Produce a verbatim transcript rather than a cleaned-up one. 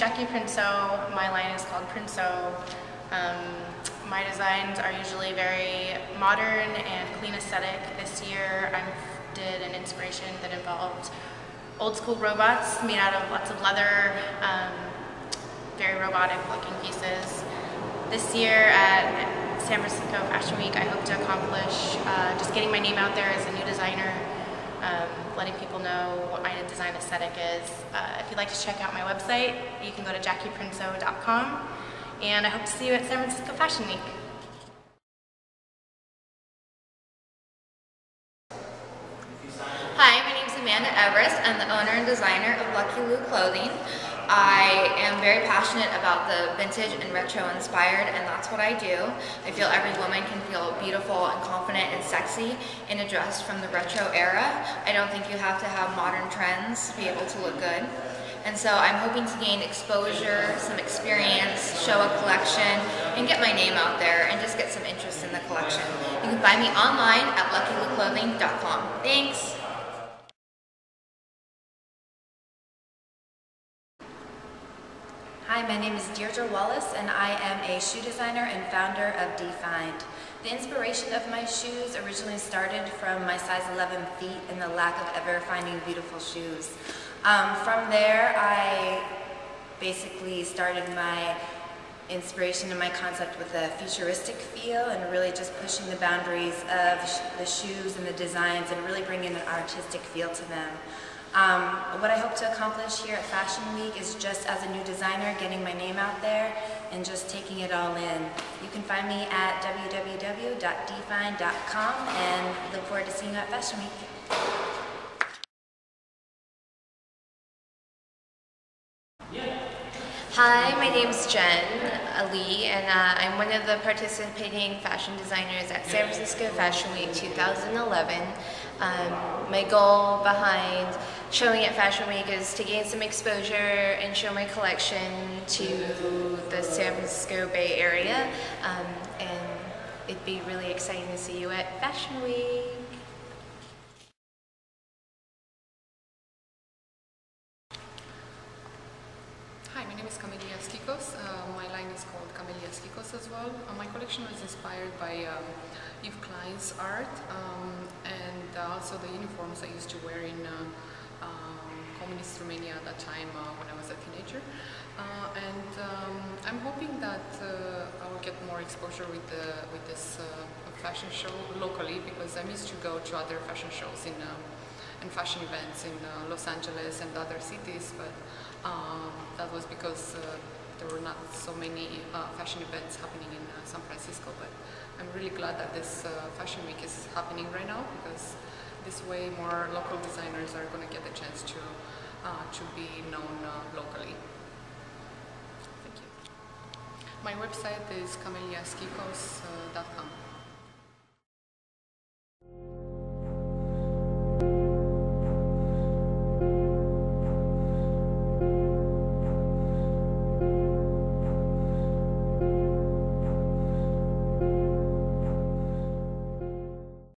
Jackie Prinseau. My line is called Prinseau. Um, my designs are usually very modern and clean aesthetic. This year I did an inspiration that involved old school robots made out of lots of leather, um, very robotic looking pieces. This year at San Francisco Fashion Week, I hope to accomplish uh, just getting my name out there as a new designer, um, letting people know what my design aesthetic is. Uh, if you'd like to check out my website, you can go to Jackie Prinseau dot com, and I hope to see you at San Francisco Fashion Week. Hi, my name is Amanda Everest. I'm the owner and designer of Lucky Lu Clothing. I am very passionate about the vintage and retro inspired, and that's what I do. I feel every woman can feel beautiful and confident and sexy in a dress from the retro era. I don't think you have to have modern trends to be able to look good. And so I'm hoping to gain exposure, some experience, show a collection, and get my name out there and just get some interest in the collection. You can find me online at lucky lu clothing dot com. Thanks! Hi, my name is Deirdre Wallace, and I am a shoe designer and founder of Defined. The inspiration of my shoes originally started from my size eleven feet and the lack of ever finding beautiful shoes. Um, from there, I basically started my inspiration and my concept with a futuristic feel and really just pushing the boundaries of sh the shoes and the designs and really bringing an artistic feel to them. Um, what I hope to accomplish here at Fashion Week is just as a new designer, getting my name out there and just taking it all in. You can find me at w w w dot define dot com and look forward to seeing you at Fashion Week. Hi, my name's Jen Ali, and uh, I'm one of the participating fashion designers at San Francisco Fashion Week two thousand eleven. Um, my goal behind showing at Fashion Week is to gain some exposure and show my collection to the San Francisco Bay Area, um, and it'd be really exciting to see you at Fashion Week. My name is Camellia Skikos. Uh, my line is called Camellia Skikos as well. Uh, my collection was inspired by um, Yves Klein's art, um, and uh, also the uniforms I used to wear in uh, um, communist Romania at that time uh, when I was a teenager. Uh, and um, I'm hoping that uh, I will get more exposure with the, with this uh, fashion show locally, because I'm used to go to other fashion shows in um, and fashion events in uh, Los Angeles and other cities, but um, that was because uh, there were not so many uh, fashion events happening in uh, San Francisco. But I'm really glad that this uh, Fashion Week is happening right now, because this way more local designers are going to get the chance to, uh, to be known uh, locally. Thank you. My website is camellia skikos dot com.